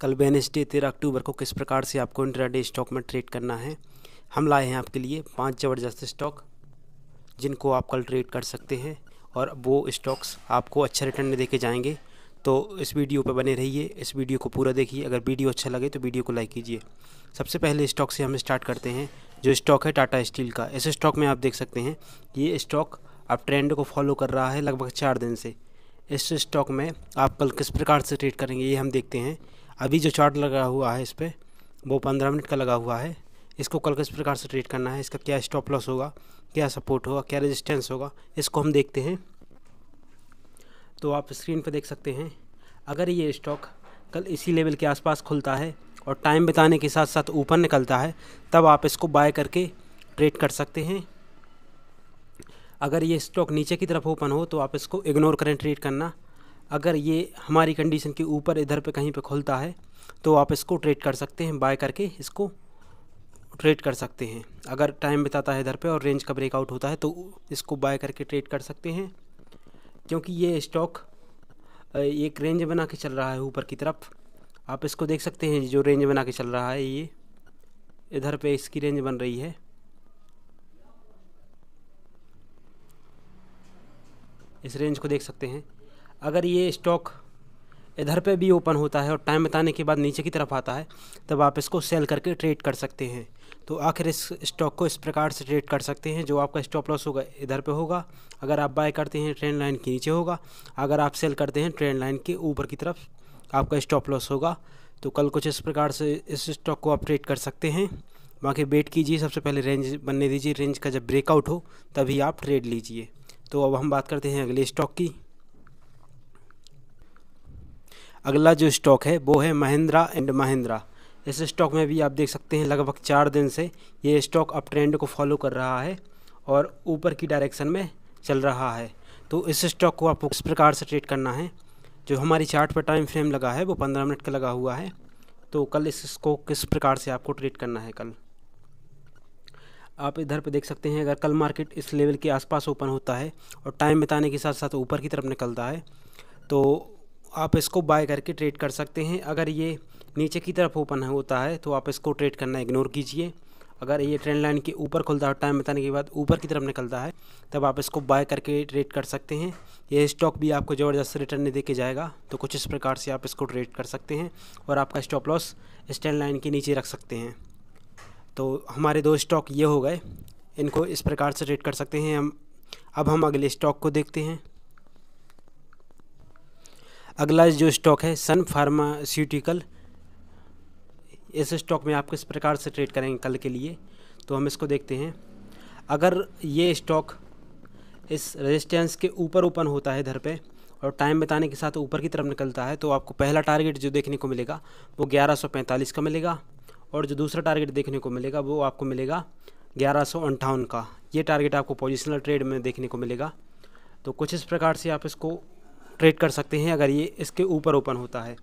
कल वेडनेसडे 13 अक्टूबर को किस प्रकार से आपको इंट्राडे स्टॉक में ट्रेड करना है। हम लाए हैं आपके लिए 5 ज़बरदस्त स्टॉक जिनको आप कल ट्रेड कर सकते हैं और वो स्टॉक्स आपको अच्छे रिटर्न में देके जाएंगे। तो इस वीडियो पर बने रहिए, इस वीडियो को पूरा देखिए। अगर वीडियो अच्छा लगे तो वीडियो को लाइक कीजिए। सबसे पहले स्टॉक से हम स्टार्ट करते हैं, जो स्टॉक है टाटा स्टील का। इस स्टॉक में आप देख सकते हैं ये स्टॉक अब ट्रेंड को फॉलो कर रहा है लगभग 4 दिन से। इस स्टॉक में आप कल किस प्रकार से ट्रेड करेंगे ये हम देखते हैं। अभी जो चार्ट लगा हुआ है इस पर वो 15 मिनट का लगा हुआ है। इसको कल किस प्रकार से ट्रेड करना है, इसका क्या स्टॉप लॉस होगा, क्या सपोर्ट होगा, क्या रेजिस्टेंस होगा, इसको हम देखते हैं। तो आप स्क्रीन पर देख सकते हैं, अगर ये स्टॉक कल इसी लेवल के आसपास खुलता है और टाइम बिताने के साथ साथ ऊपर निकलता है तब आप इसको बाय करके ट्रेड कर सकते हैं। अगर ये स्टॉक नीचे की तरफ ओपन हो तो आप इसको इग्नोर करें ट्रेड करना। अगर ये हमारी कंडीशन के ऊपर इधर पे कहीं पे खुलता है तो आप इसको ट्रेड कर सकते हैं, बाय करके इसको ट्रेड कर सकते हैं। अगर टाइम बिताता है इधर पे और रेंज का ब्रेकआउट होता है तो इसको बाय करके ट्रेड कर सकते हैं, क्योंकि ये स्टॉक एक रेंज बना के चल रहा है ऊपर की तरफ। आप इसको देख सकते हैं, जो रेंज बना के चल रहा है ये इधर पर इसकी रेंज बन रही है। इस रेंज को देख सकते हैं। अगर ये स्टॉक इधर पे भी ओपन होता है और टाइम बिताने के बाद नीचे की तरफ आता है तब आप इसको सेल करके ट्रेड कर सकते हैं। तो आखिर इस स्टॉक को इस प्रकार से ट्रेड कर सकते हैं, जो आपका स्टॉप लॉस होगा इधर पे होगा। अगर आप बाय करते हैं ट्रेंड लाइन के नीचे होगा, अगर आप सेल करते हैं ट्रेंड लाइन के ऊपर की तरफ आपका स्टॉप लॉस होगा। तो कल कुछ इस प्रकार से इस स्टॉक को आप ट्रेड कर सकते हैं। बाकी वेट कीजिए, सबसे पहले रेंज बनने दीजिए, रेंज का जब ब्रेकआउट हो तभी आप ट्रेड लीजिए। तो अब हम बात करते हैं अगले स्टॉक की। अगला जो स्टॉक है वो है महिंद्रा एंड महिंद्रा। इस स्टॉक में भी आप देख सकते हैं लगभग 4 दिन से ये स्टॉक अप ट्रेंड को फॉलो कर रहा है और ऊपर की डायरेक्शन में चल रहा है। तो इस स्टॉक को आपको किस प्रकार से ट्रेड करना है, जो हमारी चार्ट पर टाइम फ्रेम लगा है वो 15 मिनट का लगा हुआ है। तो कल इसको किस प्रकार से आपको ट्रेड करना है, कल आप इधर पे देख सकते हैं। अगर कल मार्केट इस लेवल के आसपास ओपन होता है और टाइम बिताने के साथ साथ ऊपर की तरफ निकलता है तो आप इसको बाय करके ट्रेड कर सकते हैं। अगर ये नीचे की तरफ ओपन होता है तो आप इसको ट्रेड करना इग्नोर कीजिए। अगर ये ट्रेंड लाइन के ऊपर खुलता है और टाइम बिताने के बाद ऊपर की तरफ निकलता है तब आप इसको बाय करके ट्रेड कर सकते हैं। ये स्टॉक भी आपको ज़बरदस्त रिटर्न नहीं दे के जाएगा। तो कुछ इस प्रकार से आप इसको ट्रेड कर सकते हैं और आपका स्टॉप लॉस इस ट्रेंड लाइन के नीचे रख सकते हैं। तो हमारे 2 स्टॉक ये हो गए, इनको इस प्रकार से ट्रेड कर सकते हैं हम। अब हम अगले स्टॉक को देखते हैं। अगला जो स्टॉक है सन फार्मास्यूटिकल। इस स्टॉक में आप किस प्रकार से ट्रेड करेंगे कल के लिए, तो हम इसको देखते हैं। अगर ये स्टॉक इस रेजिस्टेंस के ऊपर ओपन होता है इधर पे और टाइम बिताने के साथ ऊपर की तरफ निकलता है तो आपको पहला टारगेट जो देखने को मिलेगा वो 1145 का मिलेगा और जो दूसरा टारगेट देखने को मिलेगा वो आपको मिलेगा 1158 का। ये टारगेट आपको पोजिशनल ट्रेड में देखने को मिलेगा। तो कुछ इस प्रकार से आप इसको ट्रेड कर सकते हैं। अगर ये इसके ऊपर ओपन होता है,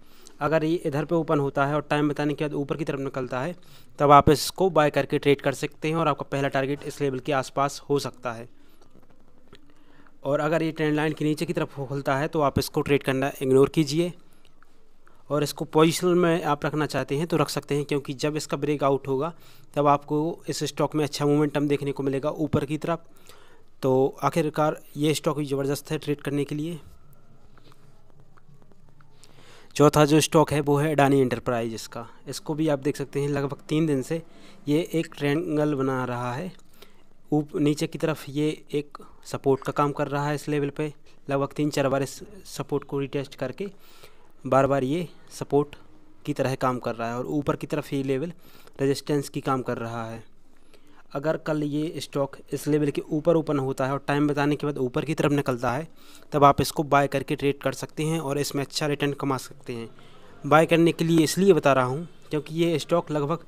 अगर ये इधर पे ओपन होता है और टाइम बताने के बाद ऊपर की तरफ निकलता है तब आप इसको बाय करके ट्रेड कर सकते हैं और आपका पहला टारगेट इस लेवल के आसपास हो सकता है। और अगर ये ट्रेंड लाइन के नीचे की तरफ खुलता है तो आप इसको ट्रेड करना इग्नोर कीजिए और इसको पोजिशनल में आप रखना चाहते हैं तो रख सकते हैं, क्योंकि जब इसका ब्रेकआउट होगा तब आपको इस स्टॉक में अच्छा मोमेंटम देखने को मिलेगा ऊपर की तरफ। तो आखिरकार ये स्टॉक भी ज़बरदस्त है ट्रेड करने के लिए। चौथा जो स्टॉक है वो है अडानी एंटरप्राइजेस का। इसको भी आप देख सकते हैं, लगभग 3 दिन से ये एक ट्रायंगल बना रहा है नीचे की तरफ। ये एक सपोर्ट का काम कर रहा है इस लेवल पे। लगभग 3-4 बार इस सपोर्ट को रिटेस्ट करके बार बार ये सपोर्ट की तरह काम कर रहा है और ऊपर की तरफ ये लेवल रेजिस्टेंस की काम कर रहा है। अगर कल ये स्टॉक इस लेवल के ऊपर ओपन होता है और टाइम बताने के बाद ऊपर की तरफ निकलता है तब आप इसको बाय करके ट्रेड कर सकते हैं और इसमें अच्छा रिटर्न कमा सकते हैं। बाय करने के लिए इसलिए बता रहा हूँ क्योंकि ये स्टॉक लगभग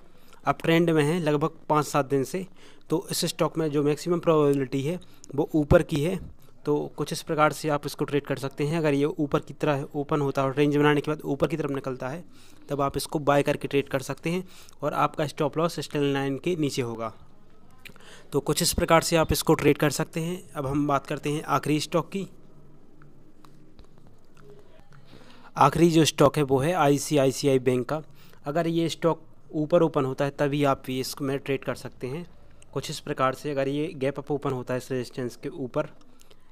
अप ट्रेंड में है लगभग 5-7 दिन से। तो इस स्टॉक में जो मैक्सिमम प्रोबेबिलिटी है वो ऊपर की है। तो कुछ इस प्रकार से आप इसको ट्रेड कर सकते हैं। अगर ये ऊपर की तरह ओपन होता है और रेंज बनाने के बाद ऊपर की तरफ निकलता है तब आप इसको बाय करके ट्रेड कर सकते हैं और आपका स्टॉप लॉस स्टैंड लाइन के नीचे होगा। तो कुछ इस प्रकार से आप इसको ट्रेड कर सकते हैं। अब हम बात करते हैं आखिरी स्टॉक की। आखिरी जो स्टॉक है वो है ICICI बैंक का। अगर ये स्टॉक ऊपर ओपन होता है तभी आप ये इसमें ट्रेड कर सकते हैं कुछ इस प्रकार से। अगर ये गैप अप ओपन होता है इस रेजिस्टेंस के ऊपर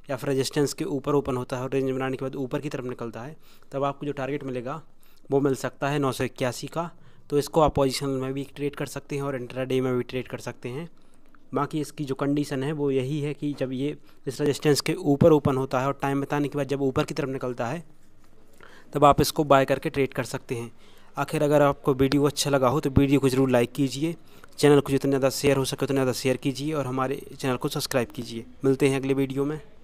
या फिर रेजिस्टेंस के ऊपर ओपन होता है और रेंज बनाने के बाद ऊपर की तरफ निकलता है, तब आपको जो टारगेट मिलेगा वो मिल सकता है 981 का। तो इसको आप पोजिशनल में भी ट्रेड कर सकते हैं और इंट्राडे में भी ट्रेड कर सकते हैं। बाकी इसकी जो कंडीशन है वो यही है कि जब ये इस रेजिस्टेंस के ऊपर ओपन होता है और टाइम बताने के बाद जब ऊपर की तरफ निकलता है, तब आप इसको बाय करके ट्रेड कर सकते हैं। आखिर अगर आपको वीडियो अच्छा लगा हो तो वीडियो को ज़रूर लाइक कीजिए, चैनल को जितना ज़्यादा शेयर हो सके उतना ज़्यादा शेयर कीजिए और हमारे चैनल को सब्सक्राइब कीजिए। मिलते हैं अगले वीडियो में।